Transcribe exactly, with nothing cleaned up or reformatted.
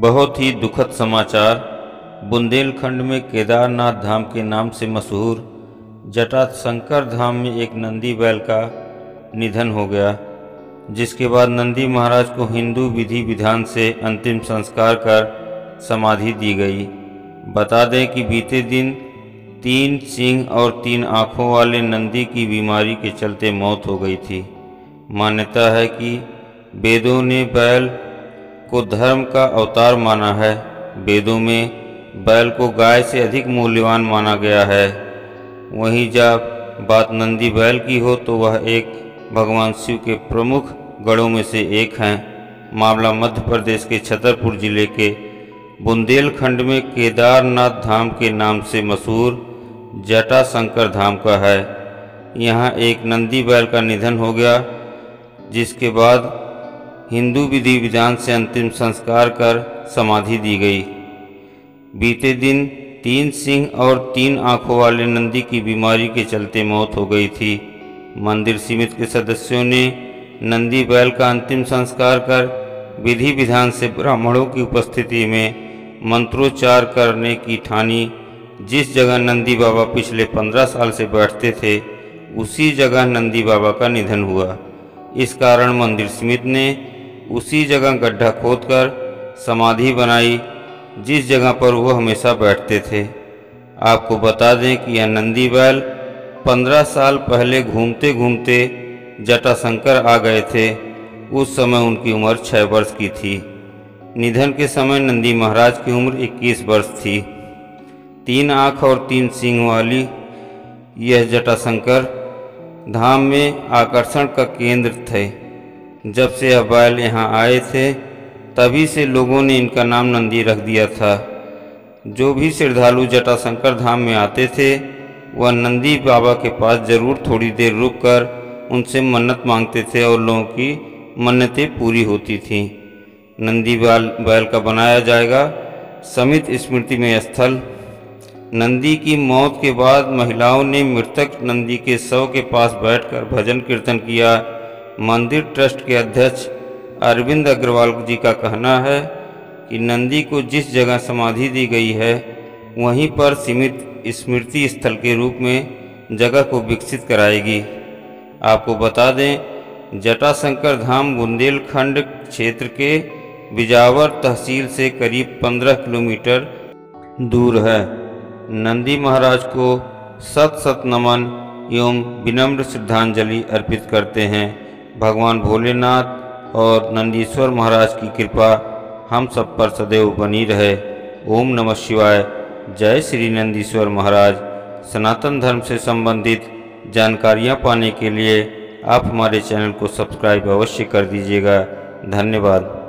बहुत ही दुखद समाचार। बुंदेलखंड में केदारनाथ धाम के नाम से मशहूर जटाशंकर धाम में एक नंदी बैल का निधन हो गया, जिसके बाद नंदी महाराज को हिंदू विधि विधान से अंतिम संस्कार कर समाधि दी गई। बता दें कि बीते दिन तीन सिंह और तीन आँखों वाले नंदी की बीमारी के चलते मौत हो गई थी। मान्यता है कि वेदों ने बैल को धर्म का अवतार माना है। वेदों में बैल को गाय से अधिक मूल्यवान माना गया है। वहीं जब बात नंदी बैल की हो तो वह एक भगवान शिव के प्रमुख गढ़ों में से एक हैं। मामला मध्य प्रदेश के छतरपुर जिले के बुंदेलखंड में केदारनाथ धाम के नाम से मशहूर जटाशंकर धाम का है। यहाँ एक नंदी बैल का निधन हो गया, जिसके बाद हिंदू विधि विधान से अंतिम संस्कार कर समाधि दी गई। बीते दिन तीन सिंह और तीन आँखों वाले नंदी की बीमारी के चलते मौत हो गई थी। मंदिर समिति के सदस्यों ने नंदी बैल का अंतिम संस्कार कर विधि विधान से ब्राह्मणों की उपस्थिति में मंत्रोच्चार करने की ठानी। जिस जगह नंदी बाबा पिछले पंद्रह साल से बैठते थे, उसी जगह नंदी बाबा का निधन हुआ। इस कारण मंदिर समिति ने उसी जगह गड्ढा खोदकर समाधि बनाई जिस जगह पर वो हमेशा बैठते थे। आपको बता दें कि यह नंदी बैल पंद्रह साल पहले घूमते घूमते जटाशंकर आ गए थे। उस समय उनकी उम्र छः वर्ष की थी। निधन के समय नंदी महाराज की उम्र इक्कीस वर्ष थी। तीन आँख और तीन सींग वाली यह जटाशंकर धाम में आकर्षण का केंद्र थे। जब से यह बैल यहाँ आए थे, तभी से लोगों ने इनका नाम नंदी रख दिया था। जो भी श्रद्धालु जटाशंकर धाम में आते थे, वह नंदी बाबा के पास जरूर थोड़ी देर रुककर उनसे मन्नत मांगते थे और लोगों की मन्नतें पूरी होती थीं। नंदी बैल बैल का बनाया जाएगा समित स्मृति में स्थल। नंदी की मौत के बाद महिलाओं ने मृतक नंदी के शव के पास बैठकर भजन कीर्तन किया। मंदिर ट्रस्ट के अध्यक्ष अरविंद अग्रवाल जी का कहना है कि नंदी को जिस जगह समाधि दी गई है, वहीं पर सीमित स्मृति स्थल के रूप में जगह को विकसित कराएगी। आपको बता दें, जटाशंकर धाम बुंदेलखंड क्षेत्र के बिजावर तहसील से करीब पंद्रह किलोमीटर दूर है। नंदी महाराज को सत सत नमन एवं विनम्र श्रद्धांजलि अर्पित करते हैं। भगवान भोलेनाथ और नंदीश्वर महाराज की कृपा हम सब पर सदैव बनी रहे। ओम नमः शिवाय। जय श्री नंदीश्वर महाराज। सनातन धर्म से संबंधित जानकारियाँ पाने के लिए आप हमारे चैनल को सब्सक्राइब अवश्य कर दीजिएगा। धन्यवाद।